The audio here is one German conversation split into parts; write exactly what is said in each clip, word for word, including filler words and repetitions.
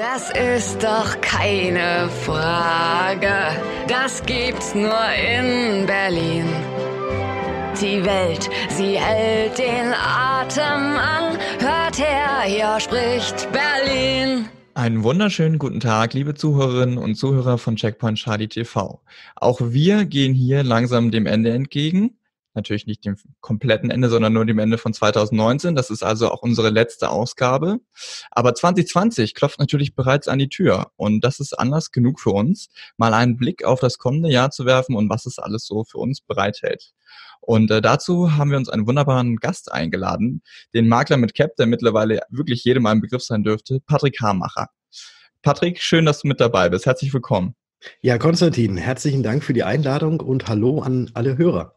Das ist doch keine Frage. Das gibt's nur in Berlin. Die Welt, sie hält den Atem an. Hört her, hier spricht Berlin. Einen wunderschönen guten Tag, liebe Zuhörerinnen und Zuhörer von Checkpoint Charlie T V. Auch wir gehen hier langsam dem Ende entgegen. Natürlich nicht dem kompletten Ende, sondern nur dem Ende von zweitausendneunzehn. Das ist also auch unsere letzte Ausgabe. Aber zwanzig zwanzig klopft natürlich bereits an die Tür. Und das ist Anlass genug für uns, mal einen Blick auf das kommende Jahr zu werfen und was es alles so für uns bereithält. Und äh, dazu haben wir uns einen wunderbaren Gast eingeladen, den Makler mit Cap, der mittlerweile wirklich jedem ein Begriff sein dürfte, Patrick Hamacher. Patrick, schön, dass du mit dabei bist. Herzlich willkommen. Ja, Konstantin, herzlichen Dank für die Einladung und hallo an alle Hörer.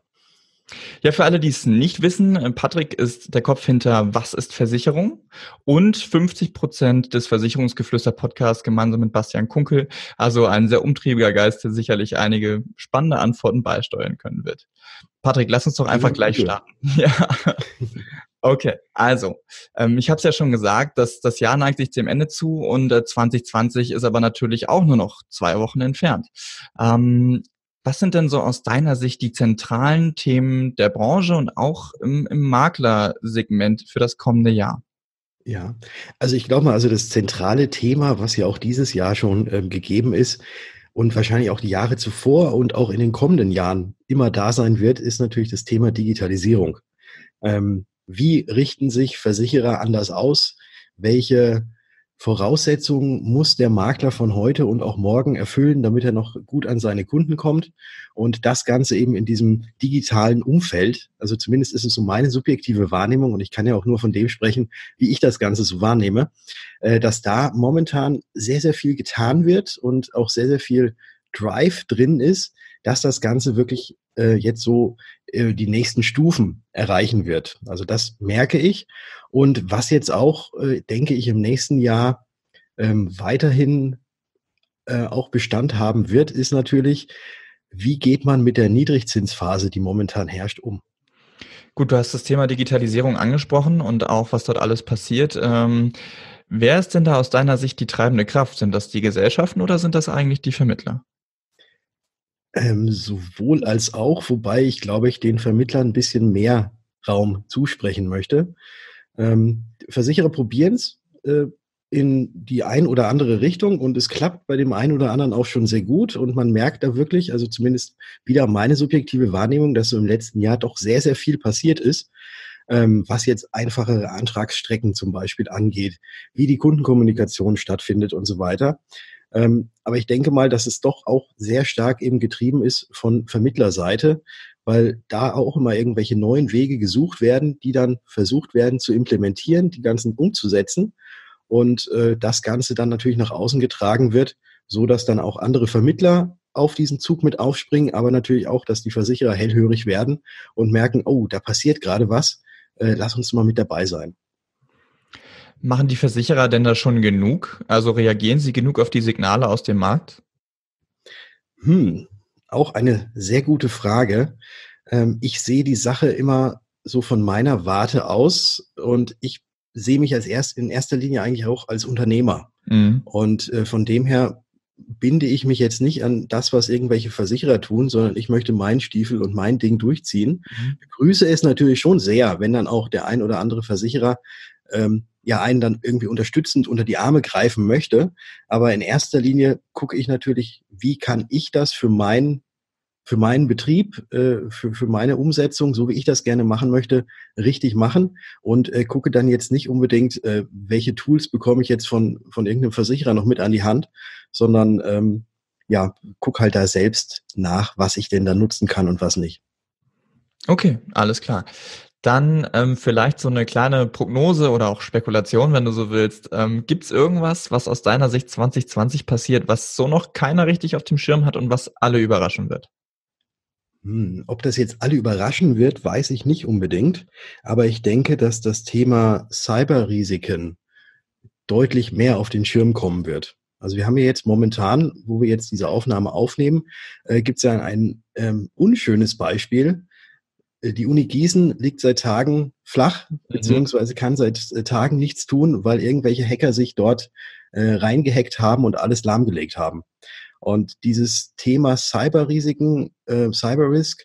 Ja, für alle, die es nicht wissen, Patrick ist der Kopf hinter Was ist Versicherung und fünfzig Prozent des Versicherungsgeflüster-Podcasts gemeinsam mit Bastian Kunkel, also ein sehr umtriebiger Geist, der sicherlich einige spannende Antworten beisteuern können wird. Patrick, lass uns doch einfach ja, gleich starten. Ja. Okay, also, ähm, ich habe es ja schon gesagt, dass das Jahr neigt sich dem Ende zu und äh, zwanzig zwanzig ist aber natürlich auch nur noch zwei Wochen entfernt. Ähm, Was sind denn so aus deiner Sicht die zentralen Themen der Branche und auch im, im Maklersegment für das kommende Jahr? Ja, also ich glaube mal, also das zentrale Thema, was ja auch dieses Jahr schon ähm, gegeben ist und wahrscheinlich auch die Jahre zuvor und auch in den kommenden Jahren immer da sein wird, ist natürlich das Thema Digitalisierung. Ähm, wie richten sich Versicherer anders aus? Welche Voraussetzungen muss der Makler von heute und auch morgen erfüllen, damit er noch gut an seine Kunden kommt, und das Ganze eben in diesem digitalen Umfeld. Also zumindest ist es so meine subjektive Wahrnehmung und ich kann ja auch nur von dem sprechen, wie ich das Ganze so wahrnehme, dass da momentan sehr, sehr viel getan wird und auch sehr, sehr viel Drive drin ist, dass das Ganze wirklich jetzt so die nächsten Stufen erreichen wird. Also das merke ich. Und was jetzt auch, denke ich, im nächsten Jahr weiterhin auch Bestand haben wird, ist natürlich, wie geht man mit der Niedrigzinsphase, die momentan herrscht, um? Gut, du hast das Thema Digitalisierung angesprochen und auch, was dort alles passiert. Ähm, wer ist denn da aus deiner Sicht die treibende Kraft? Sind das die Gesellschaften oder sind das eigentlich die Vermittler? Ähm, sowohl als auch, wobei ich, glaube ich, den Vermittlern ein bisschen mehr Raum zusprechen möchte. Ähm, Versicherer probieren es äh, in die ein oder andere Richtung und es klappt bei dem einen oder anderen auch schon sehr gut und man merkt da wirklich, also zumindest wieder meine subjektive Wahrnehmung, dass so im letzten Jahr doch sehr, sehr viel passiert ist, ähm, was jetzt einfachere Antragsstrecken zum Beispiel angeht, wie die Kundenkommunikation stattfindet und so weiter. Aber ich denke mal, dass es doch auch sehr stark eben getrieben ist von Vermittlerseite, weil da auch immer irgendwelche neuen Wege gesucht werden, die dann versucht werden zu implementieren, die ganzen umzusetzen und äh, das Ganze dann natürlich nach außen getragen wird, so dass dann auch andere Vermittler auf diesen Zug mit aufspringen, aber natürlich auch, dass die Versicherer hellhörig werden und merken, oh, da passiert gerade was, äh, lass uns mal mit dabei sein. Machen die Versicherer denn da schon genug? Also reagieren sie genug auf die Signale aus dem Markt? Hm, auch eine sehr gute Frage. Ich sehe die Sache immer so von meiner Warte aus und ich sehe mich als erst in erster Linie eigentlich auch als Unternehmer. Mhm. Und von dem her binde ich mich jetzt nicht an das, was irgendwelche Versicherer tun, sondern ich möchte meinen Stiefel und mein Ding durchziehen. Mhm. Begrüße es natürlich schon sehr, wenn dann auch der ein oder andere Versicherer ähm, ja einen dann irgendwie unterstützend unter die Arme greifen möchte. Aber in erster Linie gucke ich natürlich, wie kann ich das für meinen, für meinen Betrieb, äh, für, für meine Umsetzung, so wie ich das gerne machen möchte, richtig machen und äh, gucke dann jetzt nicht unbedingt, äh, welche Tools bekomme ich jetzt von, von irgendeinem Versicherer noch mit an die Hand, sondern ähm, ja, guck halt da selbst nach, was ich denn da nutzen kann und was nicht. Okay, alles klar. Dann ähm, vielleicht so eine kleine Prognose oder auch Spekulation, wenn du so willst. Ähm, Gibt es irgendwas, was aus deiner Sicht zwanzig zwanzig passiert, was so noch keiner richtig auf dem Schirm hat und was alle überraschen wird? Hm, ob das jetzt alle überraschen wird, weiß ich nicht unbedingt. Aber ich denke, dass das Thema Cyberrisiken deutlich mehr auf den Schirm kommen wird. Also wir haben ja jetzt momentan, wo wir jetzt diese Aufnahme aufnehmen, äh, gibt es ja ein ähm, unschönes Beispiel. Die Uni Gießen liegt seit Tagen flach, beziehungsweise kann seit Tagen nichts tun, weil irgendwelche Hacker sich dort äh, reingehackt haben und alles lahmgelegt haben. Und dieses Thema Cyberrisiken, äh, Cyberrisk,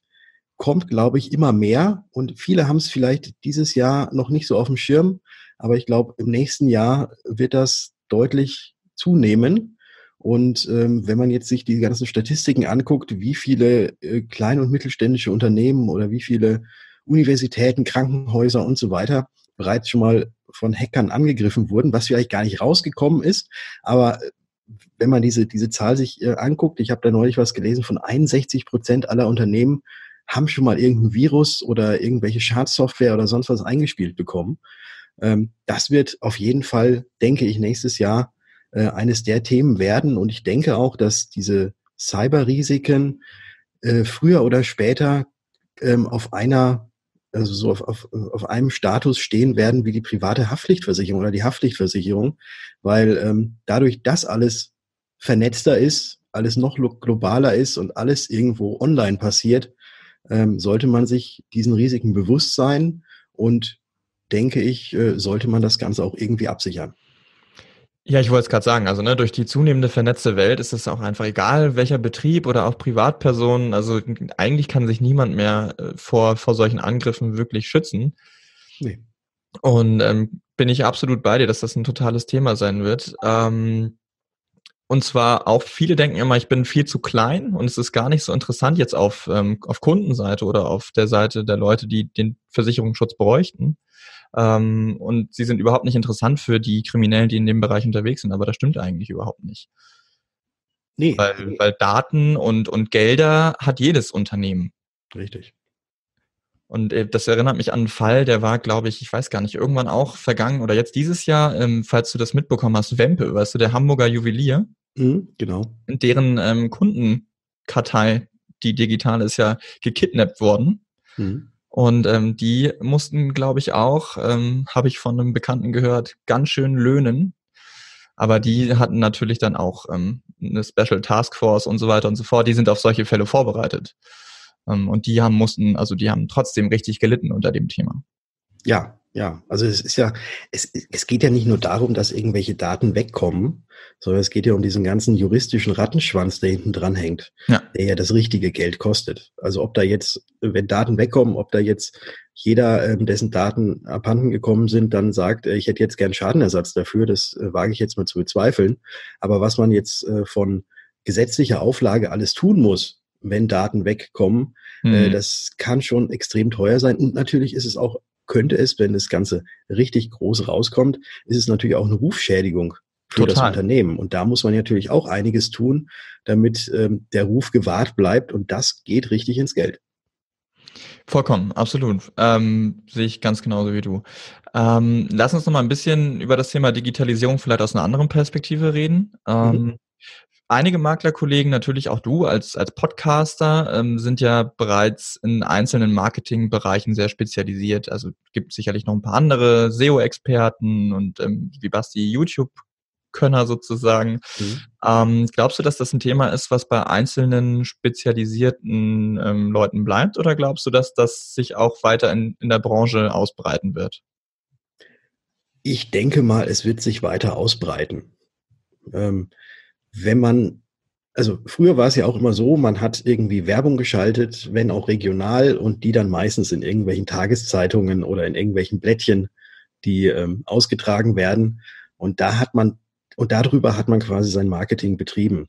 kommt, glaube ich, immer mehr. Und viele haben es vielleicht dieses Jahr noch nicht so auf dem Schirm. Aber ich glaube, im nächsten Jahr wird das deutlich zunehmen. Und ähm, wenn man jetzt sich die ganzen Statistiken anguckt, wie viele äh, kleine und mittelständische Unternehmen oder wie viele Universitäten, Krankenhäuser und so weiter bereits schon mal von Hackern angegriffen wurden, was vielleicht gar nicht rausgekommen ist. Aber wenn man diese, diese Zahl sich äh, anguckt, ich habe da neulich was gelesen, von einundsechzig Prozent aller Unternehmen haben schon mal irgendein Virus oder irgendwelche Schadsoftware oder sonst was eingespielt bekommen. Ähm, das wird auf jeden Fall, denke ich, nächstes Jahr äh, eines der Themen werden. Und ich denke auch, dass diese Cyberrisiken äh, früher oder später ähm, auf einer, also so auf, auf, auf einem Status stehen werden wie die private Haftpflichtversicherung oder die Haftpflichtversicherung, weil ähm, dadurch, dass alles vernetzter ist, alles noch globaler ist und alles irgendwo online passiert, ähm, sollte man sich diesen Risiken bewusst sein und denke ich, sollte man das Ganze auch irgendwie absichern. Ja, ich wollte es gerade sagen, also ne, durch die zunehmende vernetzte Welt ist es auch einfach egal, welcher Betrieb oder auch Privatpersonen, also eigentlich kann sich niemand mehr vor, vor solchen Angriffen wirklich schützen. Nee. Und ähm, bin ich absolut bei dir, dass das ein totales Thema sein wird. Ähm, und zwar auch viele denken immer, ich bin viel zu klein und es ist gar nicht so interessant jetzt auf, ähm, auf Kundenseite oder auf der Seite der Leute, die den Versicherungsschutz bräuchten. Ähm, und sie sind überhaupt nicht interessant für die Kriminellen, die in dem Bereich unterwegs sind, aber das stimmt eigentlich überhaupt nicht. Nee. Weil, weil Daten und, und Gelder hat jedes Unternehmen. Richtig. Und äh, das erinnert mich an einen Fall, der war, glaube ich, ich weiß gar nicht, irgendwann auch vergangen oder jetzt dieses Jahr, ähm, falls du das mitbekommen hast, Wempe, weißt du, der Hamburger Juwelier. Mhm, genau. In deren ähm, Kundenkartei, die digitale, ist ja gekidnappt worden. Mhm. Und ähm, die mussten, glaube ich, auch, ähm, habe ich von einem Bekannten gehört, ganz schön löhnen. Aber die hatten natürlich dann auch ähm, eine Special Task Force und so weiter und so fort. Die sind auf solche Fälle vorbereitet. Ähm, und die haben mussten, also die haben trotzdem richtig gelitten unter dem Thema. Ja, ja. Also es ist ja, es, es geht ja nicht nur darum, dass irgendwelche Daten wegkommen, sondern es geht ja um diesen ganzen juristischen Rattenschwanz, der hinten dran hängt, ja. Der ja das richtige Geld kostet. Also ob da jetzt, wenn Daten wegkommen, ob da jetzt jeder, dessen Daten abhanden gekommen sind, dann sagt, ich hätte jetzt gern Schadenersatz dafür, das wage ich jetzt mal zu bezweifeln. Aber was man jetzt von gesetzlicher Auflage alles tun muss, wenn Daten wegkommen, mhm. das kann schon extrem teuer sein. Und natürlich ist es auch, könnte es, wenn das Ganze richtig groß rauskommt, ist es natürlich auch eine Rufschädigung für Total. Das Unternehmen. Und da muss man natürlich auch einiges tun, damit ähm, der Ruf gewahrt bleibt. Und das geht richtig ins Geld. Vollkommen, absolut. Ähm, sehe ich ganz genauso wie du. Ähm, lass uns noch mal ein bisschen über das Thema Digitalisierung vielleicht aus einer anderen Perspektive reden. Ähm, mhm. Einige Maklerkollegen, natürlich auch du als, als Podcaster, ähm, sind ja bereits in einzelnen Marketingbereichen sehr spezialisiert. Also gibt sicherlich noch ein paar andere S E O-Experten und ähm, wie Basti YouTube Könner sozusagen. Mhm. Ähm, glaubst du, dass das ein Thema ist, was bei einzelnen spezialisierten ähm, Leuten bleibt? Oder glaubst du, dass das sich auch weiter in, in der Branche ausbreiten wird? Ich denke mal, es wird sich weiter ausbreiten. Ähm, wenn man, also früher war es ja auch immer so, man hat irgendwie Werbung geschaltet, wenn auch regional, und die dann meistens in irgendwelchen Tageszeitungen oder in irgendwelchen Blättchen, die ähm, ausgetragen werden. Und da hat man Und darüber hat man quasi sein Marketing betrieben.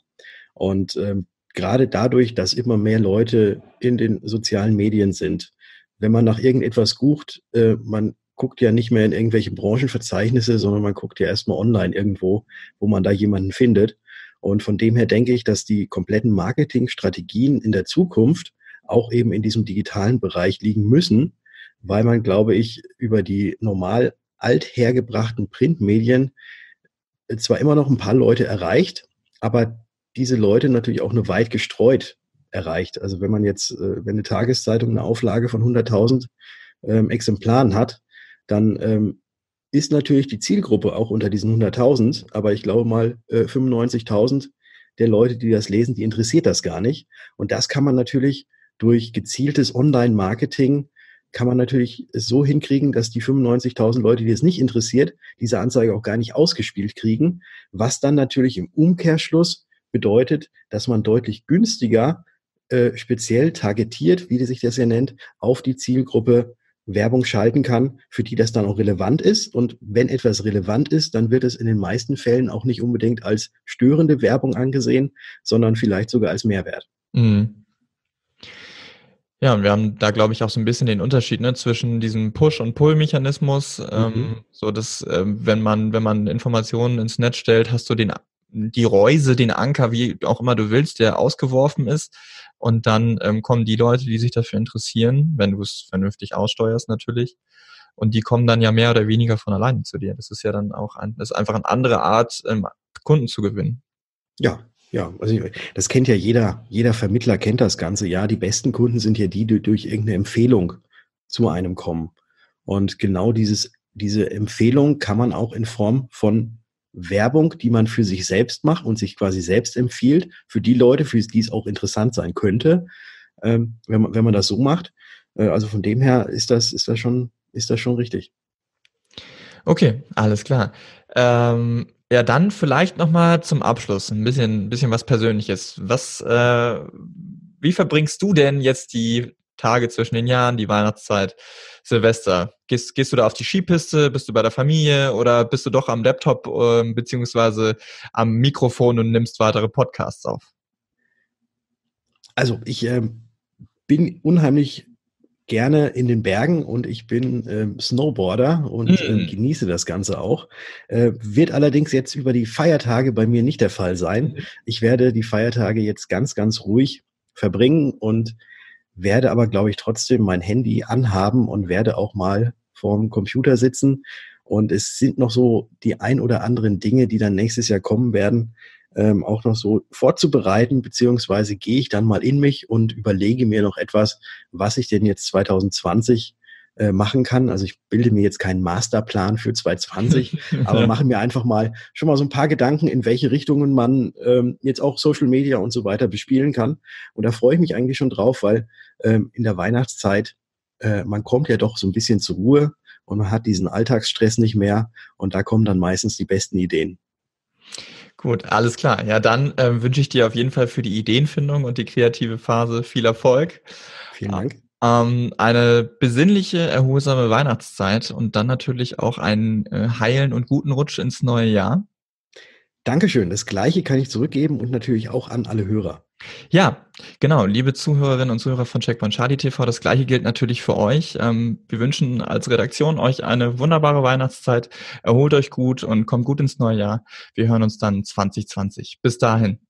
Und ähm, gerade dadurch, dass immer mehr Leute in den sozialen Medien sind, wenn man nach irgendetwas guckt, äh, man guckt ja nicht mehr in irgendwelche Branchenverzeichnisse, sondern man guckt ja erstmal online irgendwo, wo man da jemanden findet. Und von dem her denke ich, dass die kompletten Marketingstrategien in der Zukunft auch eben in diesem digitalen Bereich liegen müssen, weil man, glaube ich, über die normal althergebrachten Printmedien zwar immer noch ein paar Leute erreicht, aber diese Leute natürlich auch nur weit gestreut erreicht. Also wenn man jetzt, wenn eine Tageszeitung eine Auflage von hunderttausend ähm, Exemplaren hat, dann ähm, ist natürlich die Zielgruppe auch unter diesen hunderttausend, aber ich glaube mal äh, fünfundneunzigtausend der Leute, die das lesen, die interessiert das gar nicht. Und das kann man natürlich durch gezieltes Online-Marketing kann man natürlich so hinkriegen, dass die fünfundneunzigtausend Leute, die es nicht interessiert, diese Anzeige auch gar nicht ausgespielt kriegen, was dann natürlich im Umkehrschluss bedeutet, dass man deutlich günstiger äh, speziell targetiert, wie sich das ja nennt, auf die Zielgruppe Werbung schalten kann, für die das dann auch relevant ist. Und wenn etwas relevant ist, dann wird es in den meisten Fällen auch nicht unbedingt als störende Werbung angesehen, sondern vielleicht sogar als Mehrwert. Mhm. Ja, und wir haben da, glaube ich, auch so ein bisschen den Unterschied, ne, zwischen diesem Push- und Pull-Mechanismus, mhm. ähm, so dass, äh, wenn man, wenn man Informationen ins Netz stellt, hast du den, die Reuse, den Anker, wie auch immer du willst, der ausgeworfen ist. Und dann ähm, kommen die Leute, die sich dafür interessieren, wenn du es vernünftig aussteuerst natürlich. Und die kommen dann ja mehr oder weniger von alleine zu dir. Das ist ja dann auch ein, das ist einfach eine andere Art, ähm, Kunden zu gewinnen. Ja. Ja, also ich, das kennt ja jeder, jeder Vermittler kennt das Ganze. Ja, die besten Kunden sind ja die, die durch irgendeine Empfehlung zu einem kommen. Und genau dieses, diese Empfehlung kann man auch in Form von Werbung, die man für sich selbst macht und sich quasi selbst empfiehlt, für die Leute, für die es auch interessant sein könnte, ähm, wenn man, wenn man das so macht. Äh, also von dem her ist das, ist das schon, ist das schon richtig. Okay, alles klar. Ähm Ja, dann vielleicht nochmal zum Abschluss ein bisschen, ein bisschen was Persönliches. Was, äh, wie verbringst du denn jetzt die Tage zwischen den Jahren, die Weihnachtszeit, Silvester? Gehst, gehst du da auf die Skipiste? Bist du bei der Familie oder bist du doch am Laptop äh, beziehungsweise am Mikrofon und nimmst weitere Podcasts auf? Also ich äh, bin unheimlich gerne in den Bergen und ich bin äh, Snowboarder und äh, genieße das Ganze auch. Äh, wird allerdings jetzt über die Feiertage bei mir nicht der Fall sein. Ich werde die Feiertage jetzt ganz, ganz ruhig verbringen und werde aber, glaube ich, trotzdem mein Handy anhaben und werde auch mal vorm Computer sitzen. Und es sind noch so die ein oder anderen Dinge, die dann nächstes Jahr kommen werden, ähm, auch noch so vorzubereiten, beziehungsweise gehe ich dann mal in mich und überlege mir noch etwas, was ich denn jetzt zwanzig zwanzig äh, machen kann. Also ich bilde mir jetzt keinen Masterplan für zwanzig zwanzig, aber mache mir einfach mal schon mal so ein paar Gedanken, in welche Richtungen man ähm, jetzt auch Social Media und so weiter bespielen kann. Und da freue ich mich eigentlich schon drauf, weil ähm, in der Weihnachtszeit, äh, man kommt ja doch so ein bisschen zur Ruhe und man hat diesen Alltagsstress nicht mehr und da kommen dann meistens die besten Ideen. Gut, alles klar. Ja, dann äh, wünsche ich dir auf jeden Fall für die Ideenfindung und die kreative Phase viel Erfolg. Vielen Dank. Ähm, eine besinnliche, erholsame Weihnachtszeit und dann natürlich auch einen äh, heilen und guten Rutsch ins neue Jahr. Dankeschön. Das Gleiche kann ich zurückgeben und natürlich auch an alle Hörer. Ja, genau. Liebe Zuhörerinnen und Zuhörer von Checkpoint Charlie T V, das Gleiche gilt natürlich für euch. Ähm, wir wünschen als Redaktion euch eine wunderbare Weihnachtszeit. Erholt euch gut und kommt gut ins neue Jahr. Wir hören uns dann zwanzig zwanzig. Bis dahin.